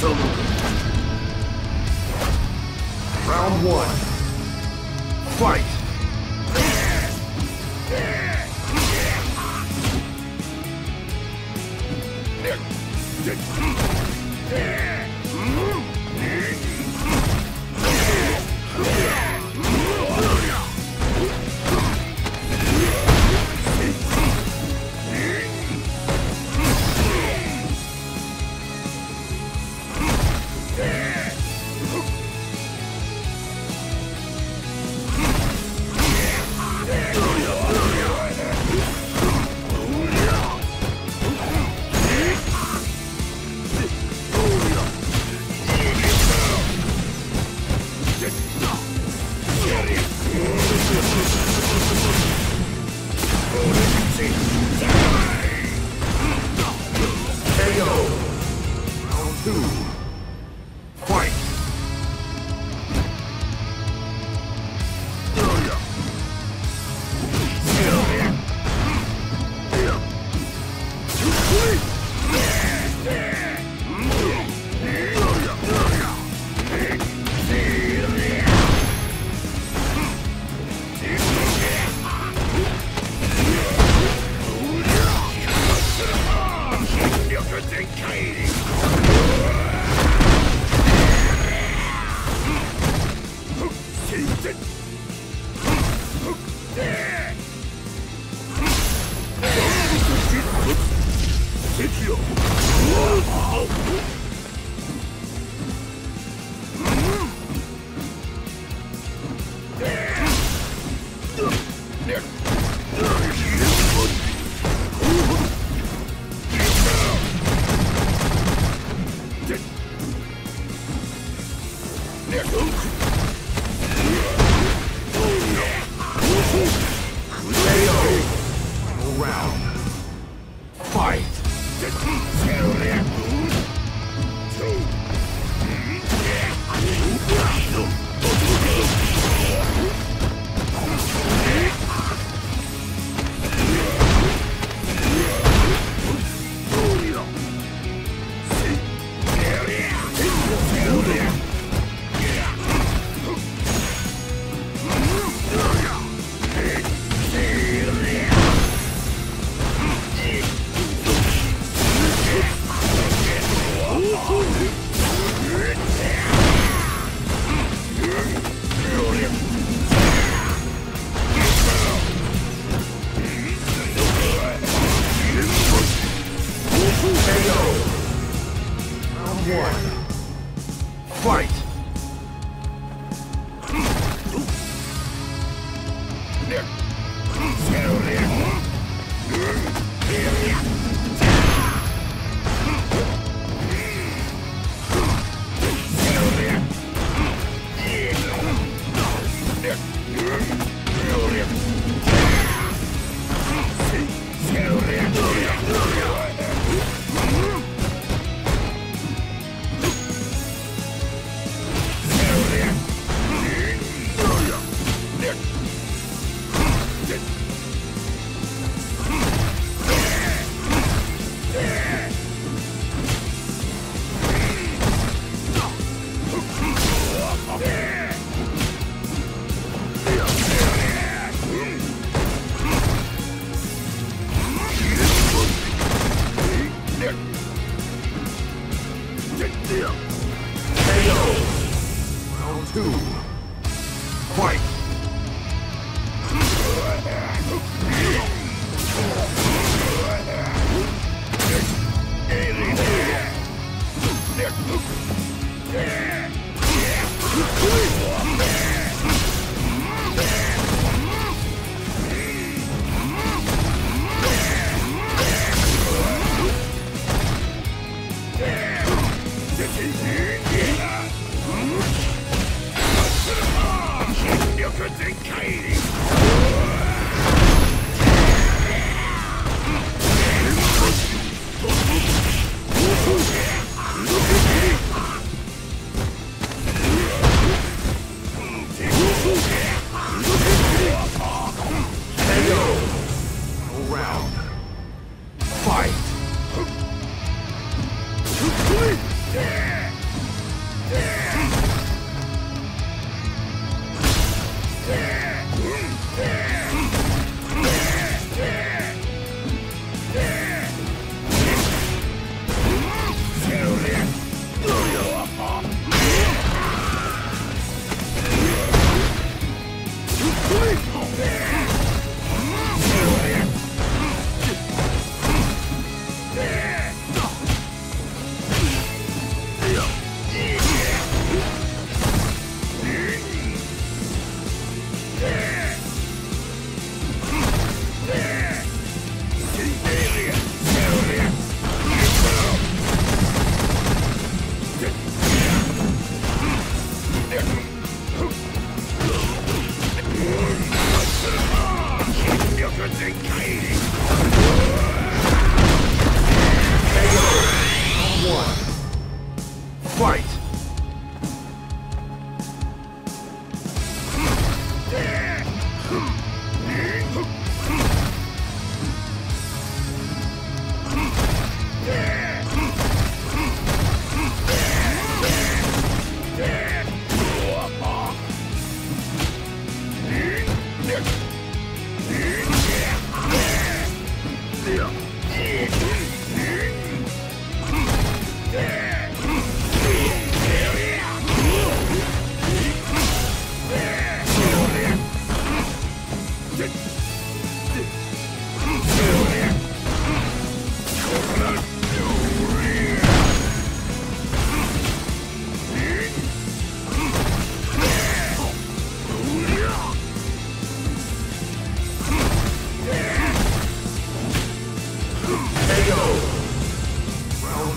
solo. Round one. Fight!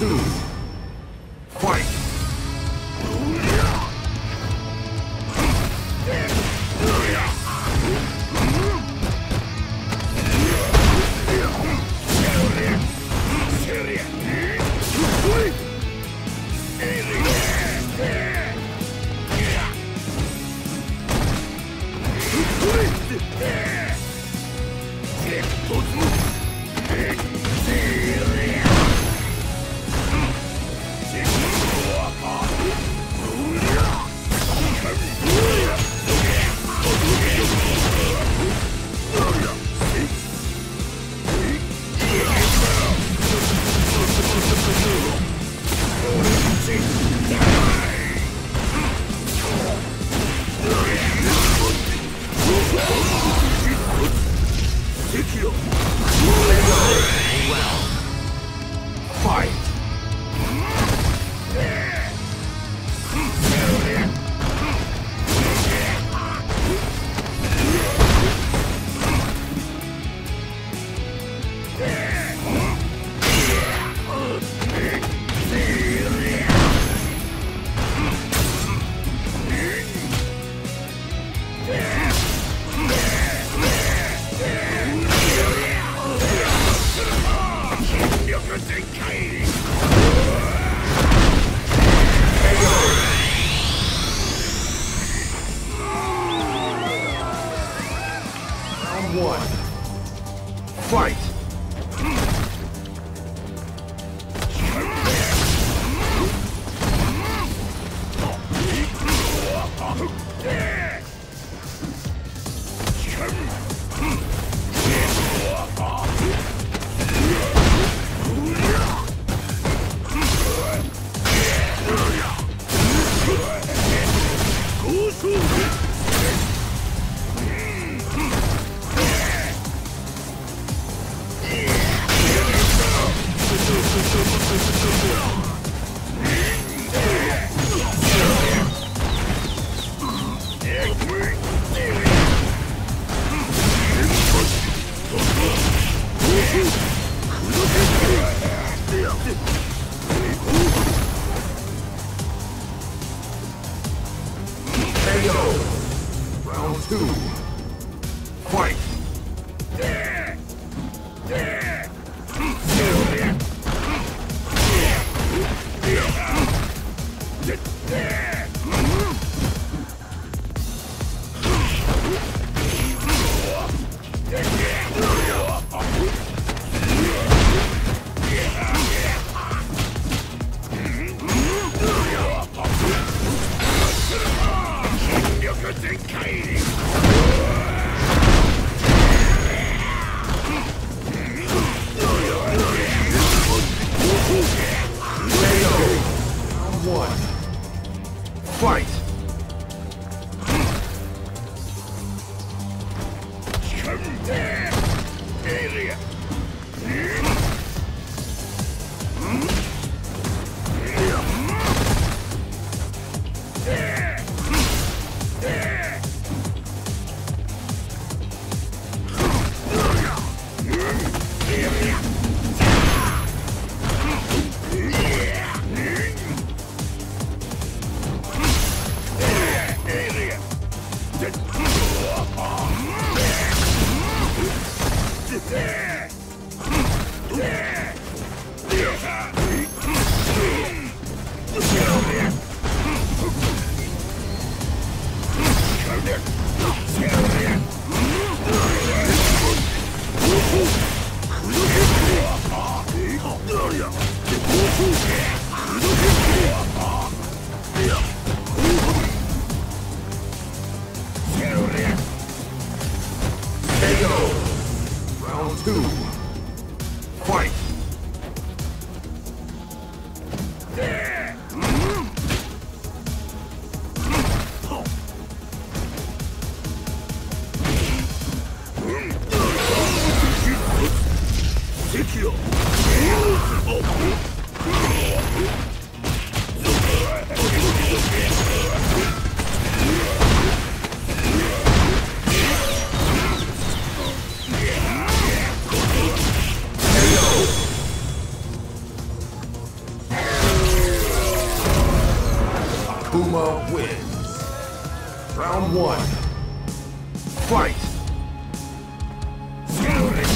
2, fight! Kill. Kuma wins. Round one. Fight! Serious.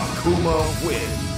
Akuma wins.